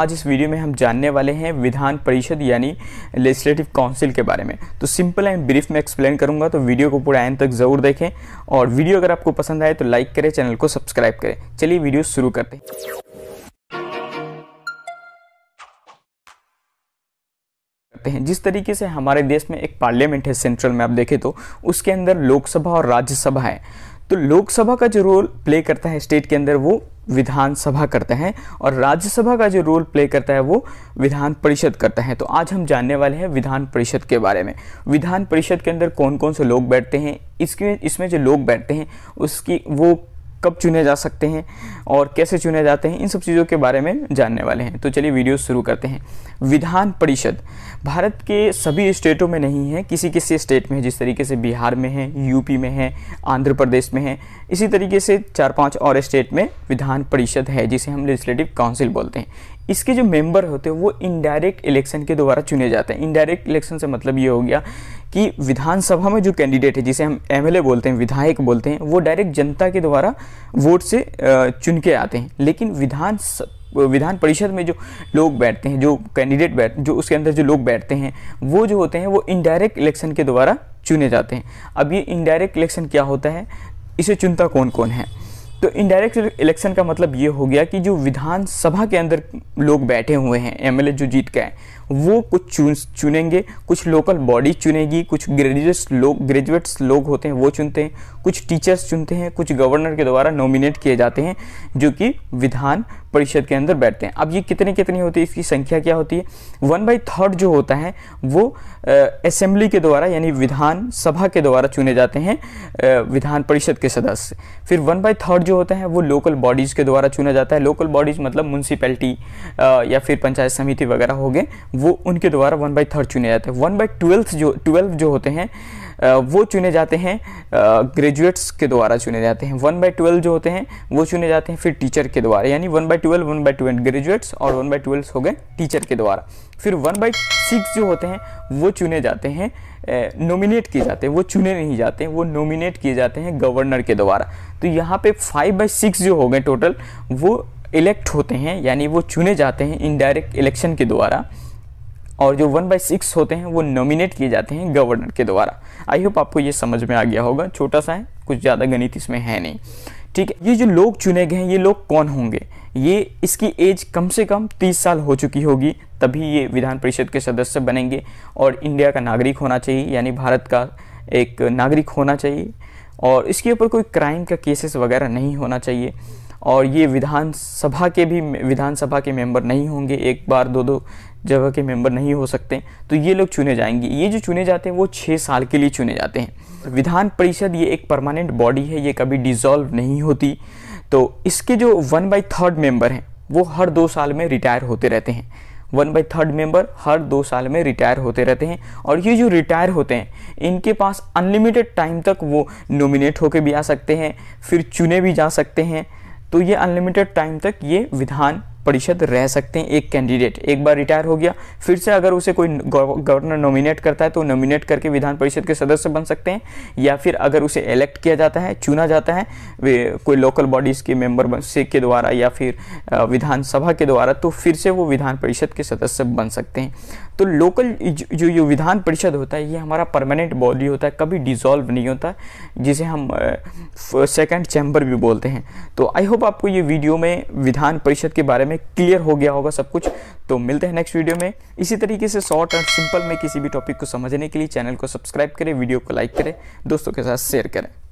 आज इस वीडियो में हम जानने वाले हैं विधान परिषद यानी लेजिस्लेटिव काउंसिल के बारे में। तो सिंपल एंड ब्रीफ में एक्सप्लेन करूंगा, तो वीडियो को पूरा एंड तक ज़रूर देखें और वीडियो अगर आपको पसंद आए तो लाइक करें, चैनल को सब्सक्राइब करें। चलिए वीडियो शुरू करते हैं। जिस तरीके से हमारे देश में एक पार्लियामेंट है सेंट्रल में आप देखें तो उसके अंदर लोकसभा और राज्यसभा है। तो लोकसभा का जो रोल प्ले करता है स्टेट के अंदर वो विधानसभा करता है और राज्यसभा का जो रोल प्ले करता है वो विधान परिषद करता है। तो आज हम जानने वाले हैं विधान परिषद के बारे में। विधान परिषद के अंदर कौन कौन से लोग बैठते हैं, इसमें जो लोग बैठते हैं उसकी वो कब चुने जा सकते हैं और कैसे चुने जाते हैं, इन सब चीज़ों के बारे में जानने वाले हैं। तो चलिए वीडियो शुरू करते हैं। विधान परिषद भारत के सभी स्टेटों में नहीं है, किसी किसी स्टेट में है, जिस तरीके से बिहार में है, यूपी में है, आंध्र प्रदेश में है, इसी तरीके से 4-5 और स्टेट में विधान परिषद है जिसे हम लेजिस्लेटिव काउंसिल बोलते हैं। इसके जो मेंबर होते हैं वो इनडायरेक्ट इलेक्शन के द्वारा चुने जाते हैं। इनडायरेक्ट इलेक्शन से मतलब ये हो गया कि विधानसभा में जो कैंडिडेट है जिसे हम एमएलए बोलते हैं, विधायक बोलते हैं, वो डायरेक्ट जनता के द्वारा वोट से चुन के आते हैं। लेकिन विधान परिषद में जो लोग बैठते हैं, जो उसके अंदर जो लोग बैठते हैं वो जो होते हैं वो इनडायरेक्ट इलेक्शन के द्वारा चुने जाते हैं। अब ये इनडायरेक्ट इलेक्शन क्या होता है, इसे चुनता कौन कौन है, तो इनडायरेक्ट इलेक्शन का मतलब ये हो गया कि जो विधानसभा के अंदर लोग बैठे हुए हैं, एमएलए जो जीत के आए वो कुछ चुनेंगे, कुछ लोकल बॉडी चुनेगी, कुछ ग्रेजुएट्स लोग होते हैं वो चुनते हैं, कुछ टीचर्स चुनते हैं, कुछ गवर्नर के द्वारा नॉमिनेट किए जाते हैं जो कि विधान परिषद के अंदर बैठते हैं। अब ये कितनी होती है, इसकी संख्या क्या होती है, 1/3 जो होता है वो असेंबली के द्वारा यानी विधानसभा के द्वारा चुने जाते हैं विधान परिषद के सदस्य। फिर 1/3 जो होता है वो लोकल बॉडीज़ के द्वारा चुना जाता है। लोकल बॉडीज़ मतलब म्यूनसिपैलिटी या फिर पंचायत समिति वगैरह हो गए, वो उनके द्वारा 1/3 चुने जाते हैं। 1/12 जो होते हैं वो चुने जाते हैं ग्रेजुएट्स के द्वारा चुने जाते हैं। 1/12 जो होते हैं वो चुने जाते हैं फिर टीचर के द्वारा, यानी 1/12 ग्रेजुएट्स और 1/12 हो गए टीचर के द्वारा। फिर 1/6 जो होते हैं वो चुने जाते हैं, नॉमिनेट किए जाते हैं, वो चुने नहीं जाते हैं, वो नॉमिनेट किए जाते हैं गवर्नर के द्वारा। तो यहाँ पे 5/6 जो हो गए टोटल वो इलेक्ट होते हैं यानी वो चुने जाते हैं इनडायरेक्ट इलेक्शन के द्वारा, और जो 1/6 होते हैं वो नॉमिनेट किए जाते हैं गवर्नर के द्वारा। आई होप आपको ये समझ में आ गया होगा, छोटा सा है, कुछ ज़्यादा गणित इसमें है नहीं, ठीक है। ये जो लोग चुने गए हैं ये लोग कौन होंगे, ये इसकी एज कम से कम 30 साल हो चुकी होगी तभी ये विधान परिषद के सदस्य बनेंगे और इंडिया का नागरिक होना चाहिए यानी भारत का एक नागरिक होना चाहिए और इसके ऊपर कोई क्राइम का केसेस वगैरह नहीं होना चाहिए और ये विधानसभा के मेंबर नहीं होंगे, एक बार 2-2 जगह के मेंबर नहीं हो सकते। तो ये लोग चुने जाएंगे। ये जो चुने जाते हैं वो 6 साल के लिए चुने जाते हैं। विधान परिषद ये एक परमानेंट बॉडी है, ये कभी डिसॉल्व नहीं होती। तो इसके जो 1/3 मेंबर हैं वो हर 2 साल में रिटायर होते रहते हैं। 1/3 मेंबर हर 2 साल में रिटायर होते रहते हैं और ये जो रिटायर होते हैं इनके पास अनलिमिटेड टाइम तक वो नॉमिनेट होके भी आ सकते हैं, फिर चुने भी जा सकते हैं। तो ये अनलिमिटेड टाइम तक ये विधान परिषद रह सकते हैं। एक कैंडिडेट एक बार रिटायर हो गया, फिर से अगर उसे कोई गवर्नर नॉमिनेट करता है तो नॉमिनेट करके विधान परिषद के सदस्य बन सकते हैं, या फिर अगर उसे इलेक्ट किया जाता है, चुना जाता है कोई लोकल बॉडीज़ के मेंबर के द्वारा या फिर विधानसभा के द्वारा, तो फिर से वो विधान परिषद के सदस्य बन सकते हैं। तो लोकल जो विधान परिषद होता है ये हमारा परमानेंट बॉडी होता है, कभी डिसॉल्व नहीं होता, जिसे हम सेकंड चैम्बर भी बोलते हैं। तो आई होप आपको ये वीडियो में विधान परिषद के बारे में क्लियर हो गया होगा सब कुछ। तो मिलते हैं नेक्स्ट वीडियो में। इसी तरीके से शॉर्ट एंड सिंपल में किसी भी टॉपिक को समझने के लिए चैनल को सब्सक्राइब करें, वीडियो को लाइक करें, दोस्तों के साथ शेयर करें।